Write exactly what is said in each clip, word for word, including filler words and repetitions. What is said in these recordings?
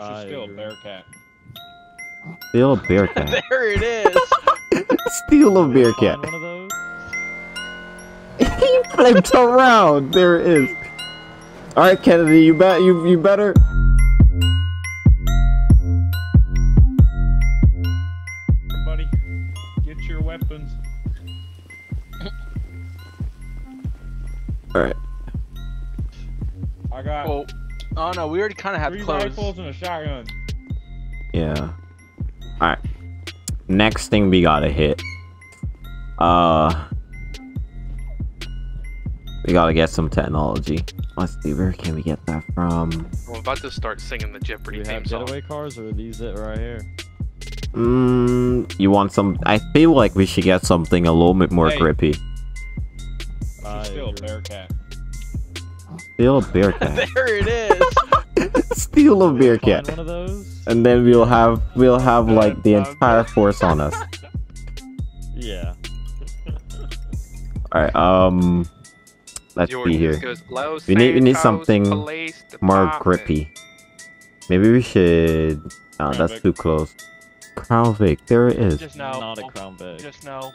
I should steal a bear cat. Steal a bear cat. There it is. Steal a bear cat. One of those? He flipped around. There it is. All right, Kennedy, you bet. You you better. Everybody, get your weapons. All right. I got. Oh, oh no, we already kind of have three clothes. Rifles and a shotgun. Yeah. All right. Next thing we gotta hit. Uh. We gotta get some technology. Let's see, where can we get that from? We're about to start singing the Jeopardy theme song. Getaway cars, or are these it right here? Mmm. You want some? I feel like we should get something a little bit more hey. grippy. Uh, Steal a bear cat. Steal a bear cat. There it is. Steal a bear cat. One of those? And then we'll have we'll have like the entire force on us. Yeah. All right. Um. Let's George be here. Goes, we need we need something more grippy. Maybe we should. Oh, that's Vic. Too close. Crown Vic, there it is. Just no. Not a Crown Vic. Just no.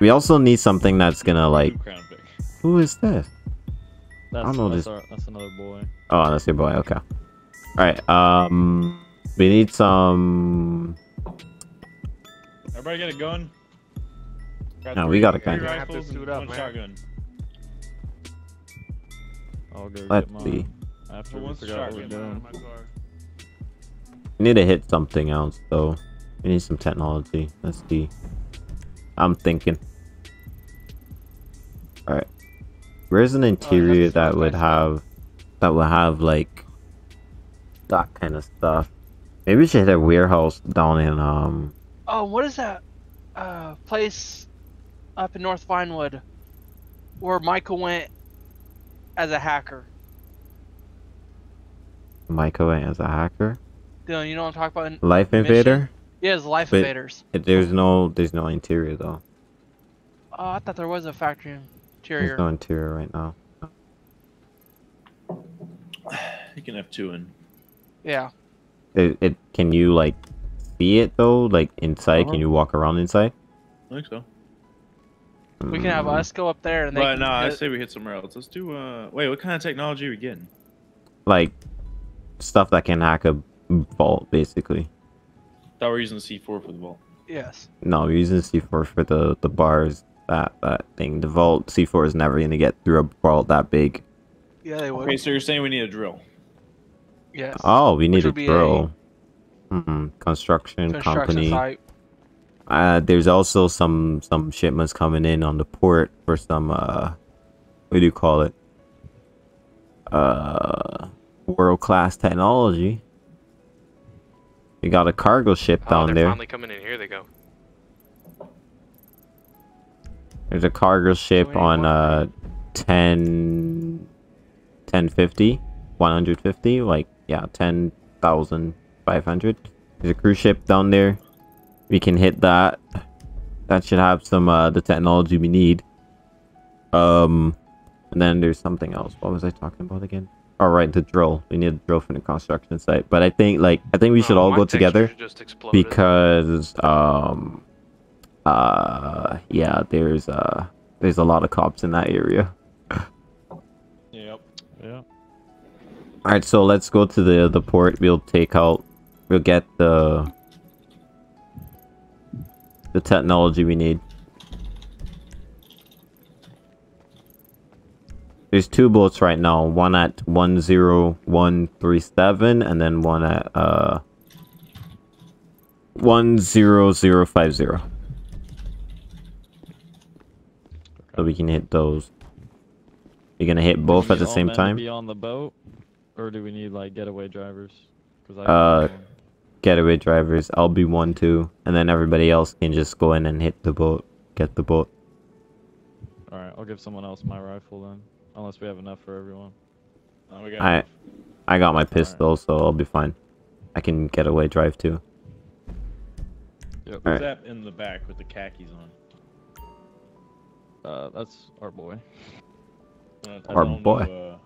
We also need something that's gonna like. Who is this? That's, I don't know that's, this... our, that's another boy. Oh, that's your boy. Okay. All right. Um, we need some. Everybody get a gun. Got no, three, we got a gun. Rifles and one shotgun. I'll go Let's get see. After we forgot what we're doing. We need to hit something else though. We need some technology. Let's see. I'm thinking. Alright. Where's an interior oh, that would have that would have like that kind of stuff? Maybe we should hit a warehouse down in um Oh, what is that uh place up in North Vinewood where Michael went as a hacker. Michael as a hacker? Dylan, you know what I'm talking about? Life Invader? Yeah, it's Life but Invaders. It, there's no there's no interior though. Oh, I thought there was a factory interior. There's no interior right now. You can have two in. Yeah. It, it can you like see it though? Like inside? Uh-huh. Can you walk around inside? I think so. We can have us go up there and they. But no, I say we hit somewhere else. Let's do. Uh, wait, what kind of technology are we getting? Like stuff that can hack a vault, basically. Thought we're using the C four for the vault. Yes. No, we're using the C four for the the bars. That that thing. The vault C four is never gonna get through a vault that big. Yeah, they would. Okay, so you're saying we need a drill. Yes. Oh, we need a drill. A... Mm-hmm. Construction, Construction company. Site. Uh, there's also some some shipments coming in on the port for some uh, what do you call it? Uh, world class technology. We got a cargo ship oh, down they're there. Finally coming in. Here they go. There's a cargo ship on uh ten, ten fifty, one hundred fifty, like yeah, ten thousand five hundred. There's a cruise ship down there. We can hit that. That should have some uh, the technology we need. Um, and then there's something else. What was I talking about again? All right, the drill. We need a drill from the construction site. But I think like I think we should oh, all go together because um, uh, yeah, there's uh, there's a lot of cops in that area. Yep. Yeah. All right, so let's go to the the port. We'll take out. We'll get the. The technology we need. There's two boats right now. One at one zero one three seven, and then one at uh one zero zero five zero. So we can hit those. We're gonna hit both at the same time. Be on the boat, or do we need like getaway drivers? Uh. Getaway drivers, I'll be one too, and then everybody else can just go in and hit the boat, get the boat. All right, I'll give someone else my rifle then, unless we have enough for everyone. No, we got I, enough. I got my pistol, right. So I'll be fine. I can getaway drive too. Yep. Who's that in the back with the khakis on? Uh, that's our boy. Our boy. Know, uh,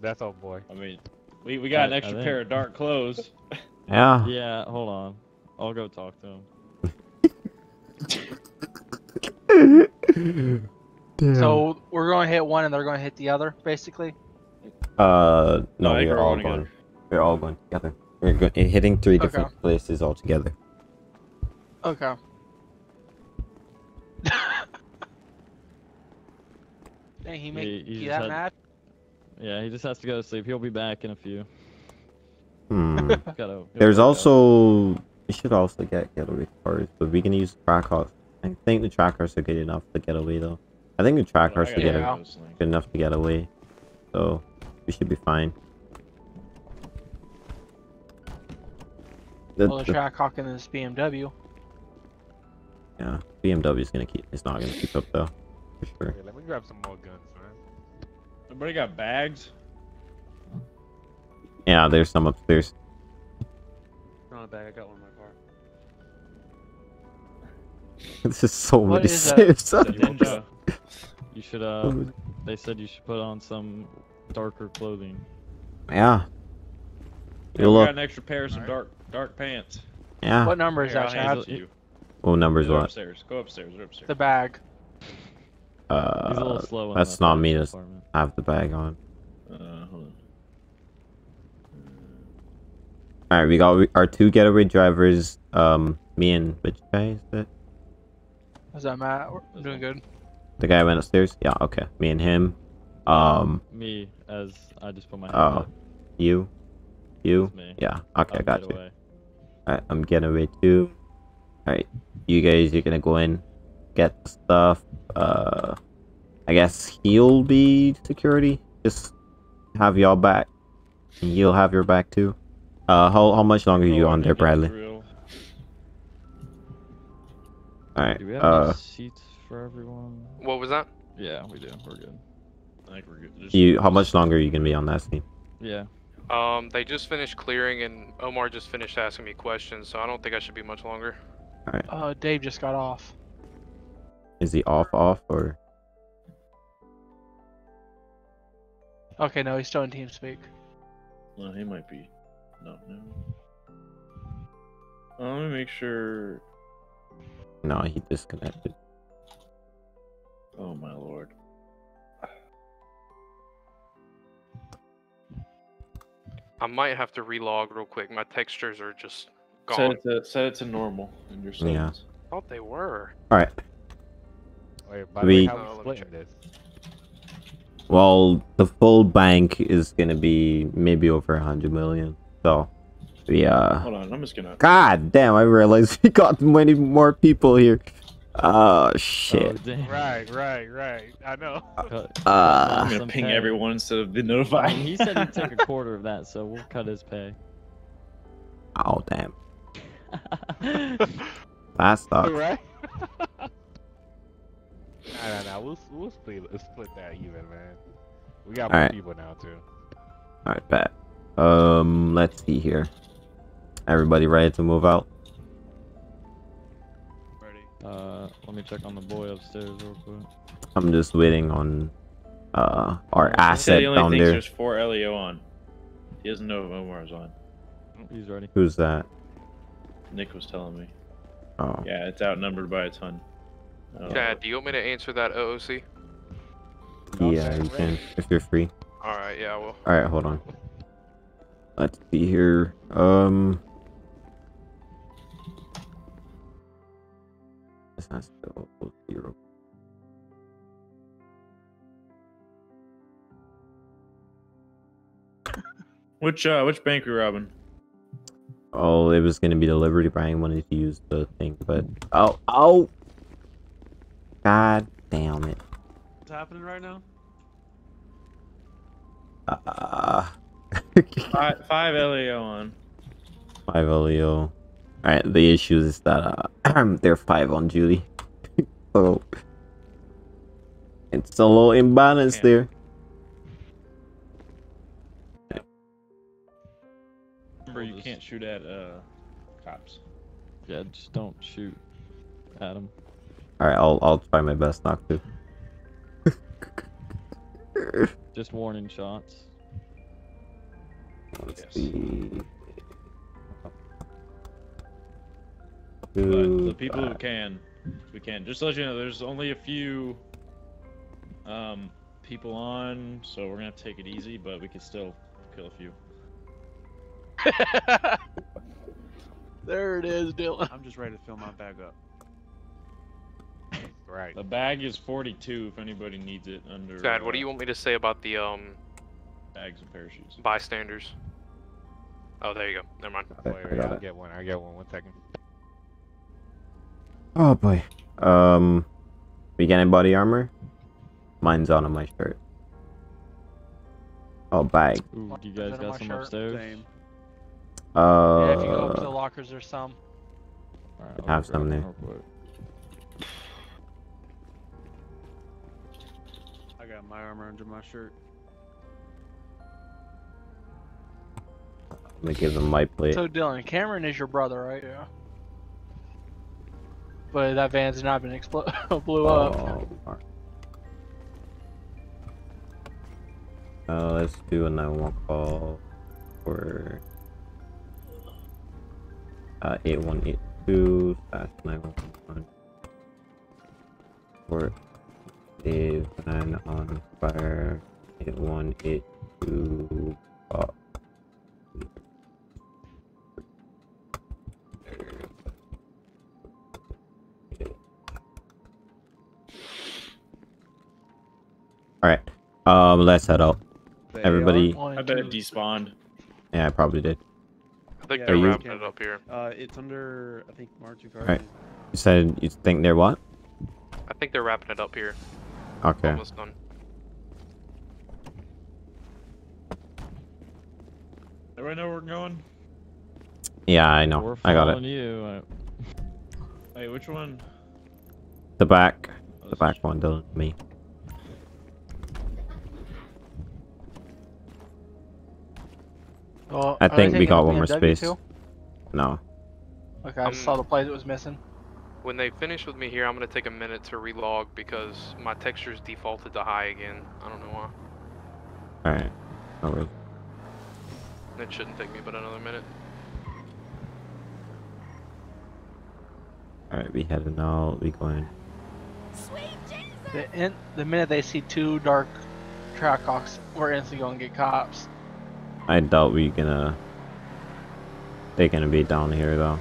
that's our boy. I mean, We we got I, an extra pair of dark clothes. Yeah. Yeah, hold on. I'll go talk to him. So we're gonna hit one and they're gonna hit the other, basically? Uh, no, no we're all going. We're all going together. We're go hitting three different okay. places all together. Okay. Dang, he made he, he that had, mad? Yeah, he just has to go to sleep. He'll be back in a few. Hmm. gotta, There's also... Go. We should also get getaway cars, but we can use the track cars. I think the track cars are good enough to get away, though. I think the track cars are get a, good enough to get away. So, we should be fine. The, well, the track hawking this B M W. Yeah, B M W's gonna keep. It's not gonna keep up though, for sure. Yeah, let me grab some more guns, man. Everybody got bags? Yeah, there's some upstairs. Not a bag. I got one in my car. This is so what many is saves. You should. Uh, they said you should put on some darker clothing. Yeah. You got an extra pair of some right. dark dark pants. Yeah. What number is Here, that, Chad? You. Oh, numbers what? Upstairs. Go upstairs. Go upstairs. The bag. Uh, He's a little slow on that's that not me to have the bag on. Uh, hold on. All right, we got our two getaway drivers. Um, me and which guy is that? How's that, Matt? We're doing good. The guy went upstairs. Yeah. Okay. Me and him. Um. Me as I just put my. Hand oh. Up. You. You. Yeah. Okay, I got you. Away. All right, I'm getaway too. All right, you guys, you're gonna go in, get the stuff. Uh, I guess he'll be security. Just have y'all back. You'll have your back too. Uh, how how much longer are you on there, Bradley? All right. Do we have uh, seats for everyone? What was that? Yeah, we do. We're good. I think we're good. Just you, how much longer are you gonna be on that scene? Yeah. Um, they just finished clearing, and Omar just finished asking me questions, so I don't think I should be much longer. Alright. Uh, Dave just got off. Is he off, off, or? Okay, no, he's still in TeamSpeak. No, he might be. No, no. Let me make sure. No, he disconnected. Oh, my lord. I might have to relog real quick. My textures are just. Set it, to, set it to normal in your settings. Yeah. I thought they were. Alright. Wait, by we... how we splitting this? Well, the full bank is gonna be maybe over a hundred million. So, we, uh... Hold on, I'm just gonna... God damn, I realized we got many more people here. Oh, shit. Oh, right, right, right. I know. Uh, I'm gonna ping pay. everyone instead of being notified. I mean, he said he'd take a quarter of that, so we'll cut his pay. Oh, damn. That's not right. Nah, nah, nah. We'll we'll split, split that even, man. We got more right. people now too. All right, bet. Um, let's see here. Everybody ready to move out? Ready. Uh, let me check on the boy upstairs real quick. I'm just waiting on uh our I asset the only down there. There's four L E O on. He doesn't know if Omar's on. He's ready. Who's that? Nick was telling me. Oh. Yeah, it's outnumbered by a ton. Uh, Dad, do you want me to answer that O O C? Yeah, you can, if you're free. Alright, yeah, I will. Alright, hold on. Let's see here. Um... This has to go zero. Which, uh, which bank are you robbing? Oh, it was gonna be the Liberty, Brian wanted to use the thing, but oh, oh, god damn it! What's happening right now? Uh, five, five L E O on. Five L E O. All right, the issue is that uh, they're five on Julie, so it's a little imbalance there. You can't shoot at uh cops. Yeah, just don't shoot at them. All right, I'll I'll try my best not to. Just warning shots. Let's yes. see. But the people who can, we can. Just to let you know, there's only a few um, people on, so we're going to take it easy, but we can still kill a few. There it is, Dylan. I'm just ready to fill my bag up. Right. The bag is forty-two if anybody needs it under... Dad, what do you want me to say about the, um... bags and parachutes? Bystanders. Oh, there you go. Never mind. Wait, wait, I'll get one. I'll get one. One second. Oh, boy. Um... We got any body armor? Mine's on on my shirt. Oh, bag. Ooh, you guys got some shirt? Upstairs? Same. Uh... Yeah, if you go up to the lockers, there's some. All right, have some there. I got my armor under my shirt. Let me give him my plate. So Dylan, Cameron is your brother, right? Yeah. But that van's not been explode blew oh, up. Right. Uh, let's do a nine one one call for uh eight one eight two slash nine one one for is an on fire hit one hit two up. All right, um, let's head out. They Everybody, I bet it despawned. Yeah, I probably did. I think yeah, they're wrapping it up here. Uh, it's under I think Margie Garden. All right, you said you think they're what? I think they're wrapping it up here. Okay. Almost done. Do I know where we're going? Yeah, I know. We're I got it. You. Hey, which one? The back. Oh, the back one, Dylan. Me. Well, I think we got one more space. Too? No. Okay, I um, saw the play that was missing. When they finish with me here, I'm going to take a minute to relog because my texture's defaulted to high again. I don't know why. Alright. No worries. It shouldn't take me but another minute. Alright, we heading out. We going. Sweet Jesus! The, in, the minute they see two dark trackhawks, we're instantly going to get cops. I doubt we gonna... They're gonna be down here though.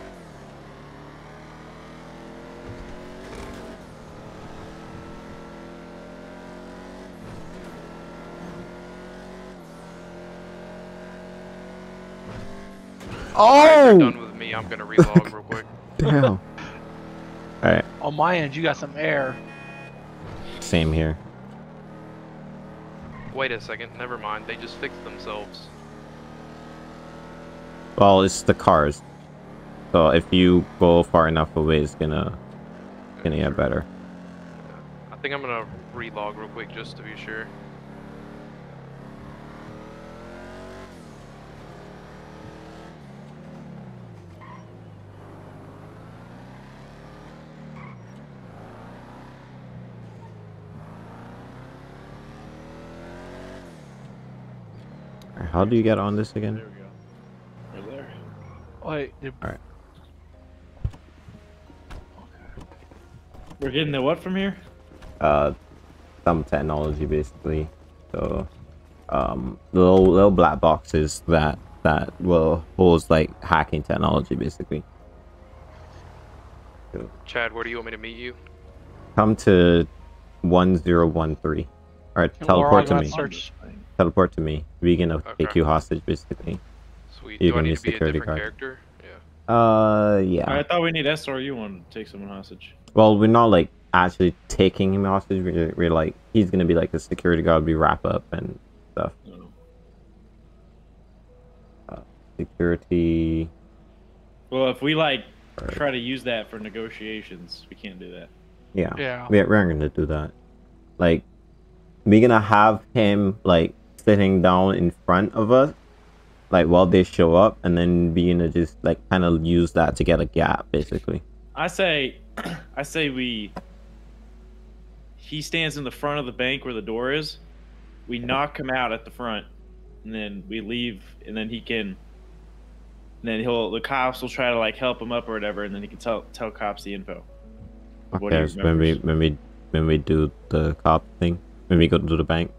Oh! Right, they're done with me. I'm gonna relog real quick. Damn. Alright. On my end, you got some air. Same here. Wait a second. Never mind. They just fixed themselves. Well, it's the cars. So if you go far enough away, it's gonna, gonna get better. I think I'm gonna relog real quick just to be sure. How do you get on this again? There we go. Right there. Wait, did... All right. Okay. We're getting the what from here? Uh, some technology basically. So, um, little little black boxes that that will holds like hacking technology basically. So, Chad, where do you want me to meet you? Come to one zero one three. All right, Can teleport to me. Search? Teleport to me. We're gonna okay. take you hostage, basically. Sweet. You Do can I need to be a different guard. Character? Yeah. Uh, yeah. Right, I thought we need S R U one to take someone hostage. Well, we're not like actually taking him hostage. We're, we're like he's gonna be like the security guard. We wrap up and stuff. No. Uh, security. Well, if we like right. try to use that for negotiations, we can't do that. Yeah. Yeah. We're we're gonna do that. Like. We're gonna have him like sitting down in front of us, like while they show up, and then we're gonna just like kind of use that to get a gap, basically. I say, I say we. He stands in the front of the bank where the door is. We knock him out at the front, and then we leave, and then he can, and then he'll, the cops will try to like help him up or whatever, and then he can tell tell cops the info. Okay, when we when we when we do the cop thing, when we go to the bank.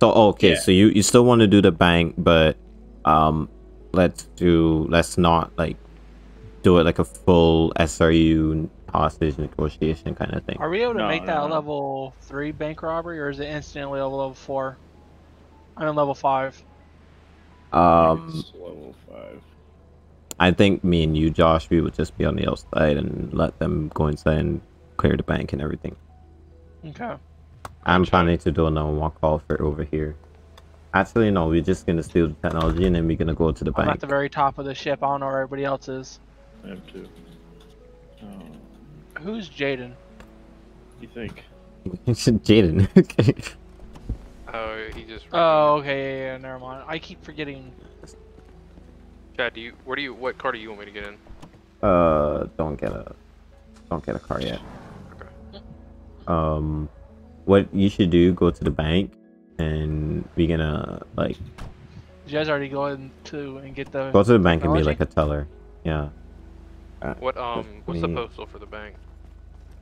So okay, yeah. so you you still want to do the bank, but um, let's do let's not like do it like a full S R U hostage negotiation kind of thing. Are we able to no, make no, that no. level three bank robbery, or is it instantly level four? I mean level five. Um, level five. I think me and you, Josh, we would just be on the outside and let them go inside and clear the bank and everything. Okay. I'm gotcha. Planning to do a no-walk call for over here. Actually, no, we're just gonna steal the technology and then we're gonna go to the I'm bank. I'm at the very top of the ship. I don't know where everybody else is. I have two. Oh. Who's Jaden? You think? It's Jaden. Okay. Oh, he just. Oh, okay. Yeah, yeah, never mind. I keep forgetting. Chad, do you? Where do you? What car do you want me to get in? Uh, don't get a, don't get a car yet. Okay. Um, what you should do? Go to the bank, and we're gonna like. Did you guys already go in to and get the. Go to the bank technology? And be like a teller. Yeah. What um? What's the postal for the bank?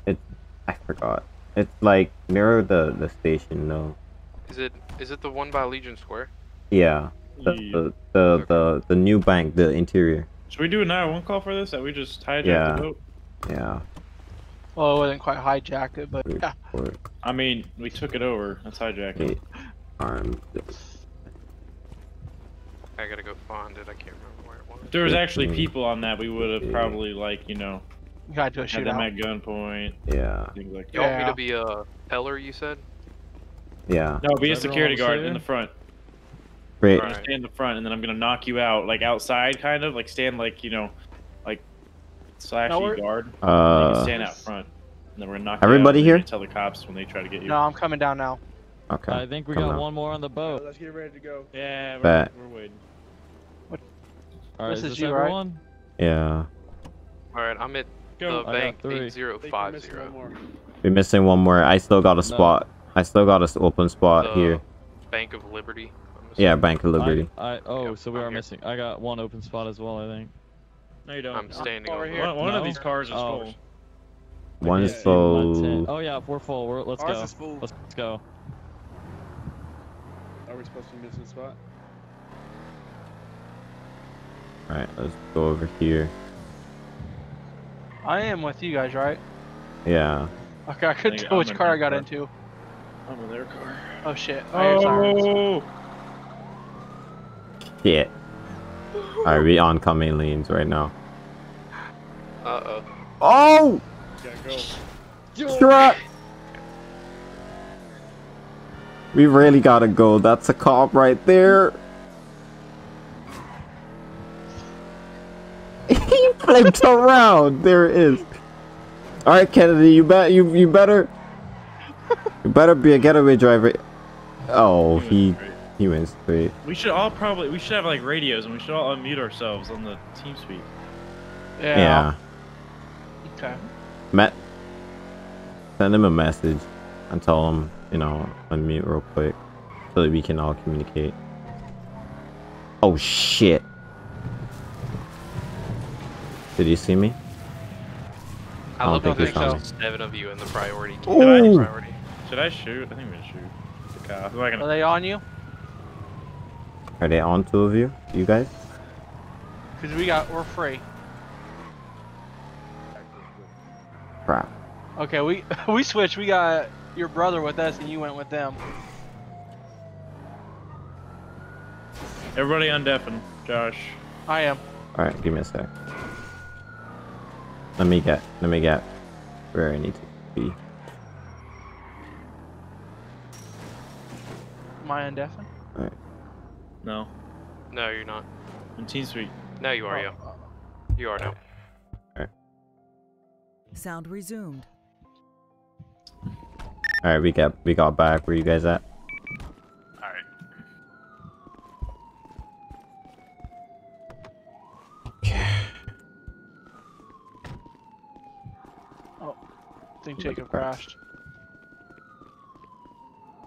It, I forgot. It's like near the the station though. Is it is it the one by Legion Square? Yeah. The the the, okay. the, the new bank, the interior. Should we do a nine one one call for this? That we just hijacked yeah. the boat? Yeah. Well, it wasn't quite hijacked it, but yeah. I mean, we took it over. That's hijacking. Armed. I gotta go find it. I can't remember where it was. If there was actually people on that, we would have probably like you know. You got to shoot them at gunpoint. Yeah. Things like that. You want me to be a teller? You said. Yeah. No, be a security guard in the front. Great. Right. Stand in the front, and then I'm gonna knock you out, like outside, kind of, like stand, like you know, like slash you guard. Uh. You can stand out front, and then we're gonna knock. Everybody you out, here. Tell the cops when they try to get you. No, I'm coming down now. Okay. I think we Come got on. one more on the boat. Let's get ready to go. Yeah, we're, we're waiting. What? All right, this is, is you, right? Yeah. All right, I'm at go. the I bank eight zero five zero. We're missing one more. I still got a spot. No. I still got an open spot the here. Bank of Liberty. Yeah, Bank of Liberty. I, I oh, so we I'm are here. missing. I got one open spot as well, I think. No, you don't. I'm standing over here. One, one no? of these cars is oh. full. One yeah, is full. Oh yeah, we're full. We're, let's Ours go. Let's, let's go. Are we supposed to be missing a spot? All right, let's go over here. I am with you guys, right? Yeah. Okay, I couldn't tell which car I got car. into. I'm in their car. Oh shit. Oh! Shit. Alright, we on coming lanes right now. Uh-oh. Oh! Yeah, go. Truck! We really gotta go. That's a cop right there. He flipped around. There it is. Alright, Kennedy, you bet you you better You better be a getaway driver. Oh, he he went straight. We should all probably we should have like radios and we should all unmute ourselves on the team speak. Yeah. yeah. Okay. Matt, send him a message and tell him you know unmute real quick so that we can all communicate. Oh shit! Did you see me? I, I don't think there's seven of you in the priority. Priority. Should I shoot? I think we should shoot. The car. Gonna... Are they on you? Are they on two of you? You guys? Because we got, we're free. Crap. Okay, we we switched. We got your brother with us and you went with them. Everybody undeafen, Josh. I am. Alright, give me a sec. Let me get, let me get where I need to be. Am I undeafened? Alright. No. No, you're not. In Team Suite. No, you are, oh. yeah. You are now. Alright. Sound resumed. Alright, we got we got back. Where you guys at? Alright. Yeah. Oh. I think Jacob crashed.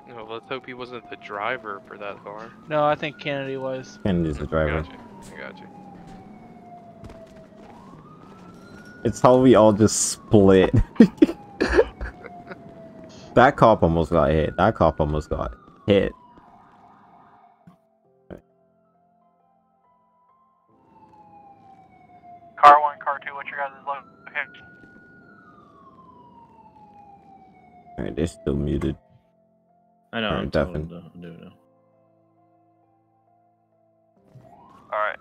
No, let's hope he wasn't the driver for that car. No, I think Kennedy was. Kennedy's the driver. I got you. It's how we all just split. That cop almost got hit. That cop almost got hit. Car one, car two, what's your guys' location? Alright, they're still muted. I know, I'm deafened. I'm doing it. Alright.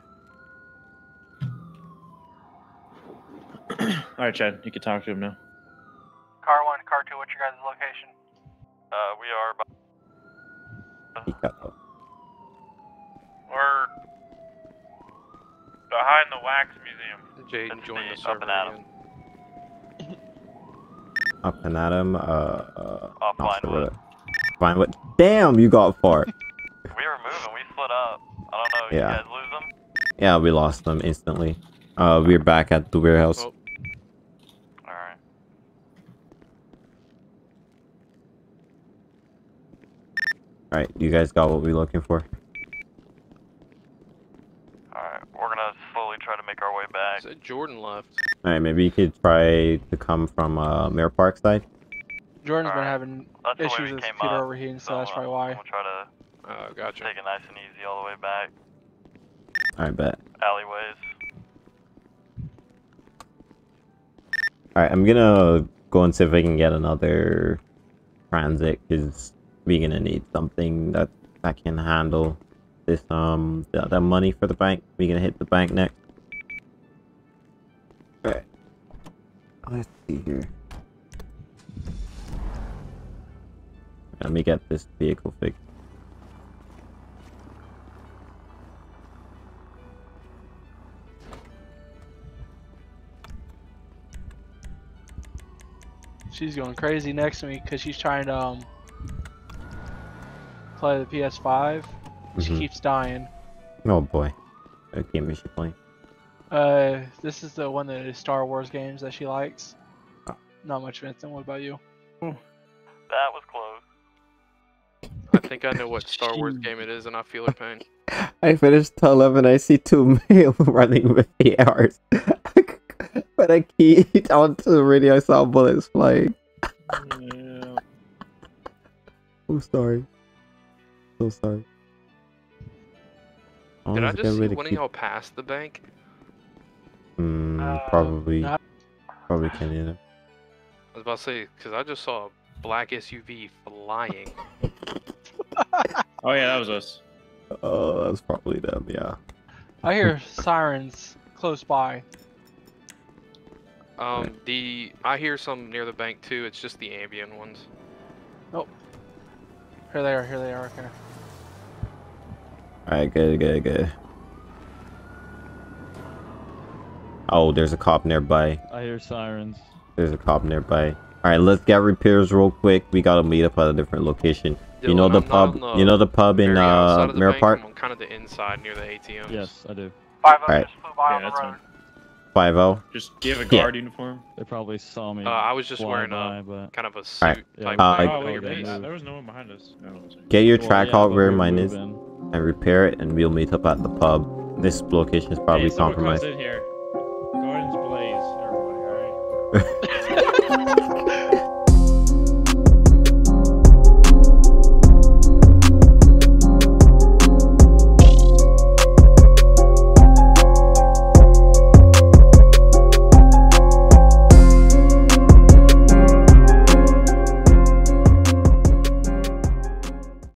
Alright, Chad, you can talk to him now. Car one, car two, what's your guys' location? Uh, we are about... We're... behind the Wax Museum. Jaden joined the server. Up and at him. Up and at him, uh... uh Off Vinewood. Vinewood. Damn, you got far. We were moving, we split up. I don't know, yeah. You guys lose them? Yeah, we lost them instantly. Uh, we're back at the warehouse. Oh. Alright, you guys got what we're looking for? Alright, we're gonna slowly try to make our way back. So Jordan left. Alright, maybe you could try to come from uh, Mirror Park side. Jordan's right. been having That's issues with computer up, overheating, so, so that's probably why. We'll try to uh, gotcha. take it nice and easy all the way back. Alright, bet. Alleyways. Alright, I'm gonna go and see if I can get another transit, because we're gonna need something that that can handle this um the, the money for the bank. We're gonna hit the bank next. All right, let's see here. Let me get this vehicle fixed. She's going crazy next to me because she's trying to um. play the P S five. She mm-hmm. keeps dying. Oh boy. What game is she playing? Uh, this is the one that is Star Wars games that she likes. Oh. Not much, Vincent. What about you? That was close. I think I know what Star Wars game it is, and I feel her pain. I finished till eleven. I see two male running with the A Rs. But I keyed onto the radio. I saw bullets flying. Yeah. I'm sorry. So sorry. Oh, did I just see one of y'all pass the bank? Mm, uh, probably. Not... Probably can't either. I was about to say, because I just saw a black S U V flying. Oh yeah, that was us. Oh, that was probably them, yeah. I hear sirens close by. Um, right. the... I hear some near the bank too, it's just the ambient ones. Nope. Here they are, here they are, okay. Alright, good, good, good. Oh, there's a cop nearby. I hear sirens. There's a cop nearby. Alright, let's get repairs real quick. We gotta meet up at a different location. Dude, you know the I'm pub, the you know the pub in uh, Mirror Park? I'm kind of the inside near the A T Ms. Yes, I do. five oh just flew by on the road. five oh. Just give a guard yeah. uniform. They probably saw me. Uh, I was just wearing by, a but... kind of a suit. Right. Yeah. Type uh, oh, wait, there, there was no one behind us. No. Get your track well, out yeah, where mine is, in. and repair it, and we'll meet up at the pub. This location is probably hey, compromised. In here.